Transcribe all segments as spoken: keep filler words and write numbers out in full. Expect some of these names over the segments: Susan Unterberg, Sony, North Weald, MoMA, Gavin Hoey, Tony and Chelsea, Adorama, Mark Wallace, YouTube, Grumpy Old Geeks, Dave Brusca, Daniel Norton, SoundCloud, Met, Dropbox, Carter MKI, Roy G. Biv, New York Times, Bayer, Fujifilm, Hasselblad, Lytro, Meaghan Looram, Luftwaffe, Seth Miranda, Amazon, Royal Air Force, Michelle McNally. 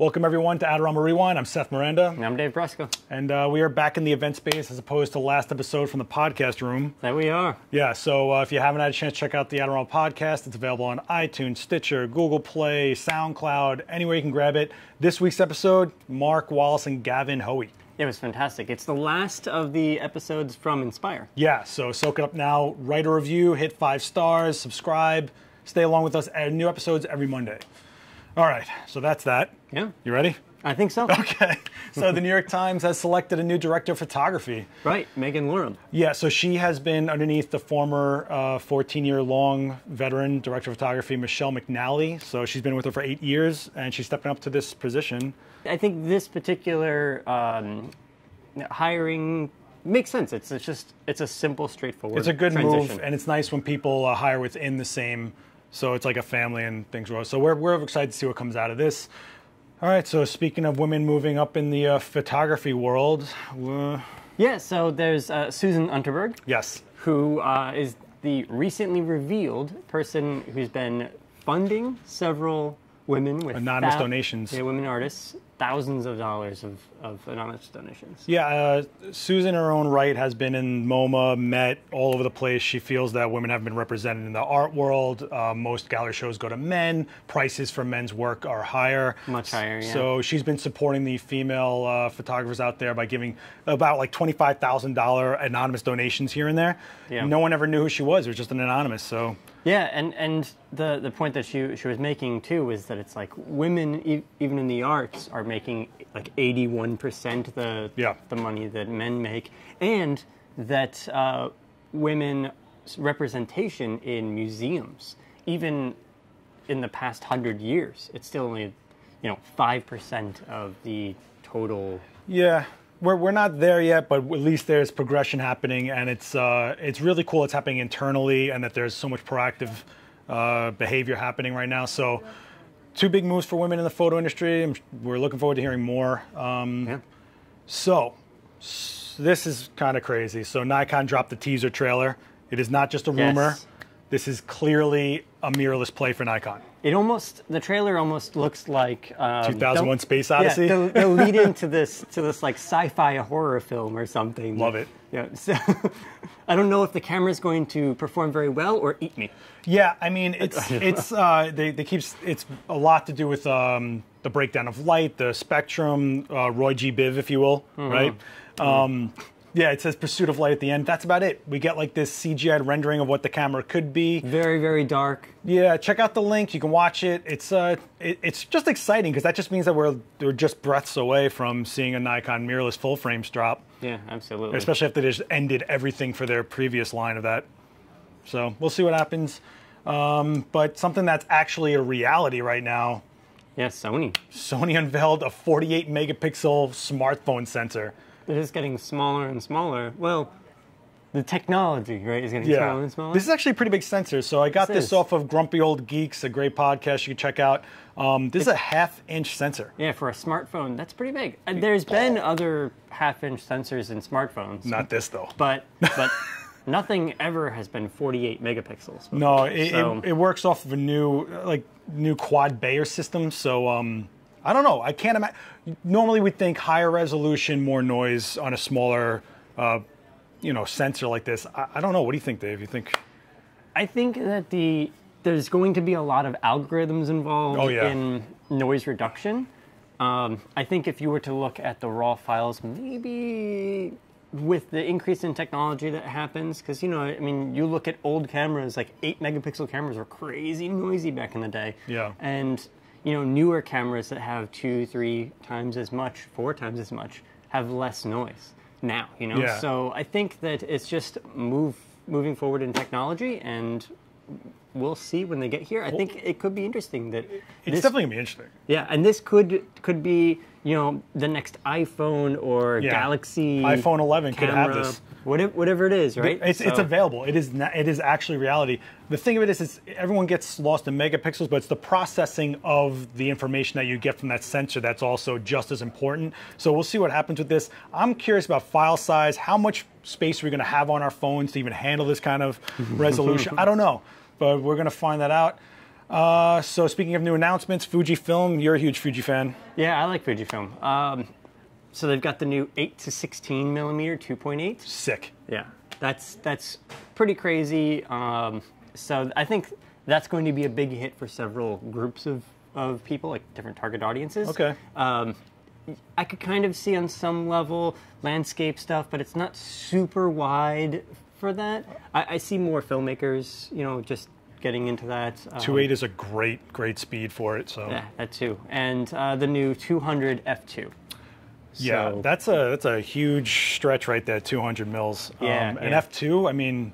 Welcome everyone to Adorama Rewind. I'm Seth Miranda. And I'm Dave Brusca. And uh, we are back in the event space as opposed to last episode from the podcast room. There we are. Yeah, so uh, if you haven't had a chance to check out the Adorama podcast, it's available on iTunes, Stitcher, Google Play, SoundCloud, anywhere you can grab it. This week's episode, Mark Wallace and Gavin Hoey. It was fantastic. It's the last of the episodes from Inspire. Yeah, so soak it up now. Write a review, hit five stars, subscribe. Stay along with us at new episodes every Monday. All right, so that's that. Yeah. You ready? I think so. Okay. So the New York Times has selected a new director of photography. Right, Meaghan Looram. Yeah, so she has been underneath the former fourteen-year-long uh, veteran director of photography, Michelle McNally. So she's been with her for eight years, and she's stepping up to this position. I think this particular um, hiring makes sense. It's, it's just it's a simple, straightforward It's a good transition. move, and it's nice when people uh, hire within the same... So it's like a family and things grow. So we're, we're excited to see what comes out of this. All right, so speaking of women moving up in the uh, photography world. Uh... Yeah, so there's uh, Susan Unterberg. Yes. Who uh, is the recently revealed person who's been funding several women with anonymous donations. Yeah, women artists. Thousands of dollars of, of anonymous donations. Yeah, uh, Susan in her own right has been in MoMA, Met, all over the place. She feels that women have been represented in the art world. Uh, most gallery shows go to men. Prices for men's work are higher. Much higher, yeah. So she's been supporting the female uh, photographers out there by giving about like twenty-five thousand dollars anonymous donations here and there. Yeah. No one ever knew who she was. It was just an anonymous, so... Yeah, and, and the, the point that she, she was making, too, was that it's like women, e even in the arts, are making like eighty-one percent the, yeah. the money that men make, and that uh, women's representation in museums, even in the past hundred years, it's still only, you know, five percent of the total... Yeah. We're, we're not there yet, but at least there's progression happening, and it's uh, it's really cool it's happening internally and that there's so much proactive uh, behavior happening right now. So two big moves for women in the photo industry. We're looking forward to hearing more. Um, yeah. So this is kind of crazy. So Nikon dropped the teaser trailer. It is not just a rumor. Yes. This is clearly a mirrorless play for Nikon. It almost, the trailer almost looks like um, two thousand one the, Space Odyssey. Yeah, the, the lead into this to this like sci-fi horror film or something. Love it. Yeah. So I don't know if the camera's going to perform very well or eat me. Yeah, I mean it's it's uh, they they keeps it's a lot to do with um, the breakdown of light, the spectrum, uh, Roy G. Biv, if you will, mm-hmm. right? Mm-hmm. um, Yeah, it says pursuit of light at the end. That's about it. We get like this C G I rendering of what the camera could be. Very, very dark. Yeah, check out the link. You can watch it. It's uh, it, it's just exciting because that just means that we're we're just breaths away from seeing a Nikon mirrorless full frames drop. Yeah, absolutely. Especially if they just ended everything for their previous line of that. So we'll see what happens. Um, but something that's actually a reality right now. Yeah, Sony. Sony unveiled a forty-eight megapixel smartphone sensor. It's just getting smaller and smaller. Well, the technology, right, is getting yeah. smaller and smaller. This is actually a pretty big sensor. So I got this, this off of Grumpy Old Geeks, a great podcast you can check out. Um, this it's, is a half-inch sensor. Yeah, for a smartphone, that's pretty big. And there's been other half-inch sensors in smartphones. Not this, though. But but nothing ever has been forty-eight megapixels before. No, it, so. it, it works off of a new, like, new quad Bayer system. So... Um, I don't know. I can't imagine. Normally, we think higher resolution, more noise on a smaller, uh, you know, sensor like this. I, I don't know. What do you think, Dave? You think? I think that the there's going to be a lot of algorithms involved oh, yeah. in noise reduction. Um, I think if you were to look at the raw files, maybe with the increase in technology that happens, because you know, I mean, you look at old cameras, like eight megapixel cameras were crazy noisy back in the day. Yeah, and. You know, newer cameras that have two, three times as much, four times as much, have less noise now, you know? Yeah. So I think that it's just move moving forward in technology, and we'll see when they get here. I think it could be interesting that... It's this, definitely going to be interesting. Yeah, and this could could be, you know, the next iPhone or yeah. Galaxy... iPhone eleven camera, could have this. Whatever, whatever it is, right? It's, so. it's available. It is, not, it is actually reality. The thing of it is, is, everyone gets lost in megapixels, but it's the processing of the information that you get from that sensor that's also just as important. So we'll see what happens with this. I'm curious about file size. How much space are we going to have on our phones to even handle this kind of resolution? I don't know, but we're going to find that out. Uh, so speaking of new announcements, Fujifilm, you're a huge Fuji fan. Yeah, I like Fujifilm. Um, so they've got the new eight to sixteen millimeter two point eight. Sick. Yeah, that's that's pretty crazy. Um, so I think that's going to be a big hit for several groups of, of people, like different target audiences. Okay. Um, I could kind of see on some level landscape stuff, but it's not super wide for that. I, I see more filmmakers, you know, just getting into that. two point eight um, is a great, great speed for it. So yeah, that too. And uh, the new two hundred F two. Yeah, so, that's a that's a huge stretch right there, two hundred mils. Yeah, um, and yeah. F two, I mean,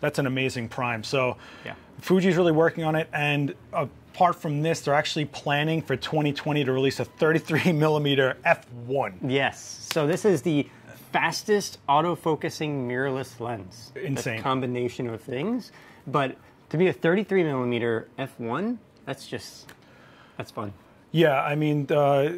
that's an amazing prime. So yeah. Fuji's really working on it, and apart from this, they're actually planning for twenty twenty to release a thirty-three millimeter F one. Yes, so this is the fastest auto-focusing mirrorless lens. Insane. A combination of things, but to be a thirty-three millimeter F one, that's just, that's fun. Yeah, I mean, uh,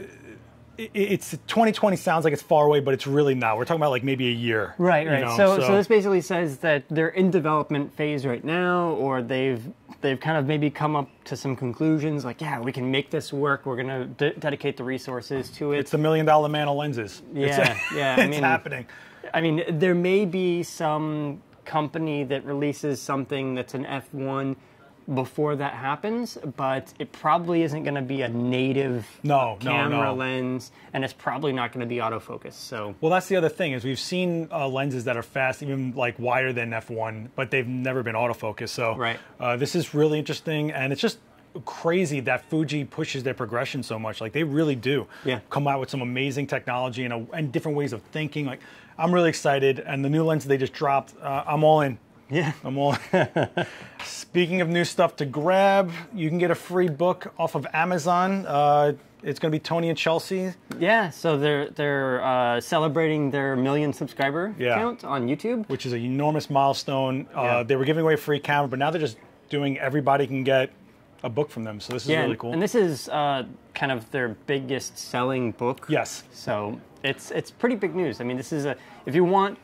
it's twenty twenty sounds like it's far away, but it's really not. We're talking about like maybe a year. Right, right. You know, so, so. so this basically says that they're in development phase right now, or they've they've kind of maybe come up to some conclusions like, yeah, we can make this work. We're going to de dedicate the resources to it. It's the million dollar man of lenses. Yeah, it's, yeah. I mean, it's happening. I mean, there may be some company that releases something that's an F one before that happens, but it probably isn't going to be a native no, camera no, no. lens, and it's probably not going to be autofocus. So, well, that's the other thing is we've seen uh, lenses that are fast, even like wider than F one, but they've never been autofocus. So, right. uh, this is really interesting, and it's just crazy that Fuji pushes their progression so much. Like they really do. Yeah, come out with some amazing technology and, a, and different ways of thinking. Like I'm really excited, and the new lens they just dropped, uh, I'm all in. Yeah, I'm all. Speaking of new stuff to grab, you can get a free book off of Amazon. Uh, it's going to be Tony and Chelsea. Yeah, so they're they're uh, celebrating their million subscriber yeah. count on YouTube, which is an enormous milestone. Uh, yeah. They were giving away a free camera, but now they're just doing everybody can get a book from them. So this is yeah, really cool. And this is uh, kind of their biggest selling book. Yes. So it's it's pretty big news. I mean, this is a if you want.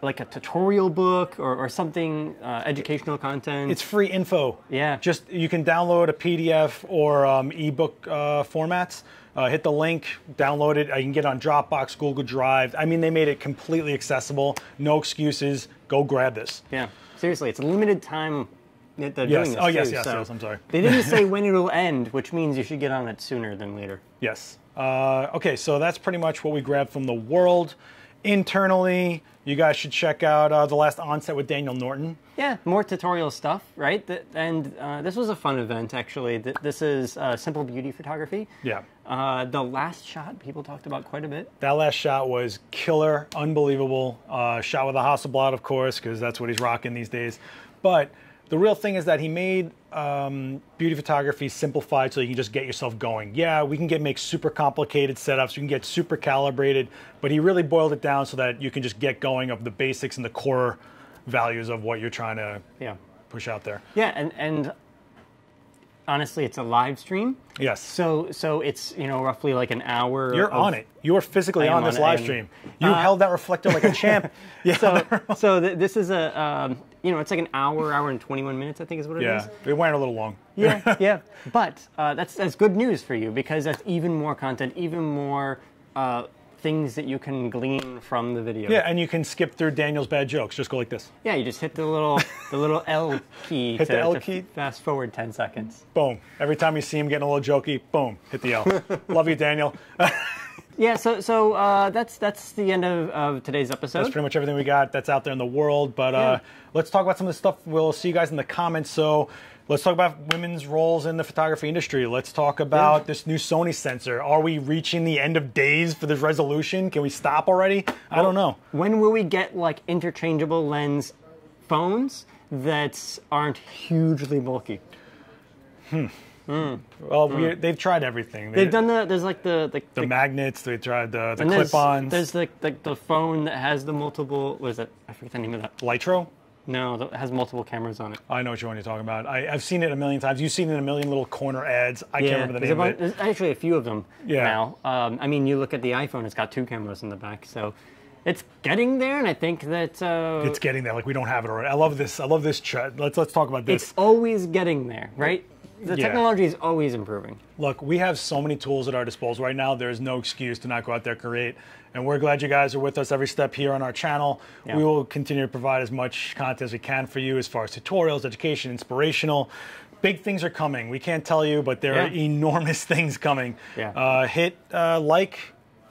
Like a tutorial book or, or something, uh, educational content. It's free info. Yeah. Just, you can download a P D F or um, ebook uh, formats. Uh, hit the link, download it. I can get it on Dropbox, Google Drive. I mean, they made it completely accessible. No excuses. Go grab this. Yeah. Seriously, it's a limited time that they're yes. doing this. Oh, yes, too, yes, so. yes. I'm sorry. They didn't say when it'll end, which means you should get on it sooner than later. Yes. Uh, okay, so that's pretty much what we grabbed from the world. Internally, you guys should check out uh, the last onset with Daniel Norton. Yeah, more tutorial stuff, right? Th and uh, this was a fun event, actually. Th this is uh, simple beauty photography. Yeah. Uh, the last shot people talked about quite a bit. That last shot was killer, unbelievable. Uh, shot with a Hasselblad, of course, because that's what he's rocking these days. But the real thing is that he made um, beauty photography simplified so you can just get yourself going. Yeah, we can get make super complicated setups, you can get super calibrated, but he really boiled it down so that you can just get going of the basics and the core values of what you're trying to yeah. push out there. Yeah, and, and honestly, it's a live stream. Yes. So so it's, you know, roughly like an hour. You're of, on it. You are physically on, on this live stream. You uh, held that reflector like a champ. Yeah. So, so th this is a... Um, you know, it's like an hour, hour and twenty-one minutes, I think is what it yeah. is. Yeah, it went a little long. Yeah, yeah. But uh, that's, that's good news for you because that's even more content, even more uh, things that you can glean from the video. Yeah, and you can skip through Daniel's bad jokes. Just go like this. Yeah, you just hit the little, the little L key. Hit to, the L to key. Fast forward ten seconds. Boom. Every time you see him getting a little jokey, boom, hit the L. Love you, Daniel. Yeah, so so uh, that's that's the end of, of today's episode. That's pretty much everything we got that's out there in the world. But uh, yeah. let's talk about some of the stuff. We'll see you guys in the comments. So let's talk about women's roles in the photography industry. Let's talk about yeah. this new Sony sensor. Are we reaching the end of days for this resolution? Can we stop already? Well, I don't know. When will we get like interchangeable lens phones that aren't hugely bulky? Hmm. Mm. Well, mm. We, they've tried everything. They've they, done the, there's like the... The, the, the magnets, they tried the, the clip-ons. There's, there's the, the, the phone that has the multiple, what is it? I forget the name of that. Lytro? No, it has multiple cameras on it. I know what you're talking about. I, I've seen it a million times. You've seen it in a million little corner ads. I yeah, can't remember the name about, of it. There's actually a few of them yeah. now. Um, I mean, you look at the iPhone, it's got two cameras in the back, so... It's getting there, and I think that uh, it's getting there. Like we don't have it already. I love this. I love this chat. Let's let's talk about this. It's always getting there, right? The yeah. technology is always improving. Look, we have so many tools at our disposal right now. There is no excuse to not go out there and create. And we're glad you guys are with us every step here on our channel. Yeah. We will continue to provide as much content as we can for you as far as tutorials, education, inspirational. Big things are coming. We can't tell you, but there yeah. are enormous things coming. Yeah. Uh, hit uh, like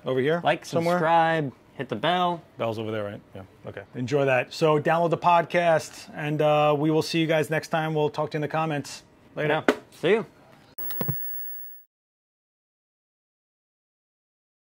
over here. Like, somewhere. Subscribe, hit the bell. Bell's over there, right? Yeah. Okay. Enjoy that. So download the podcast, and uh, we will see you guys next time. We'll talk to you in the comments. Later. Yeah. See you.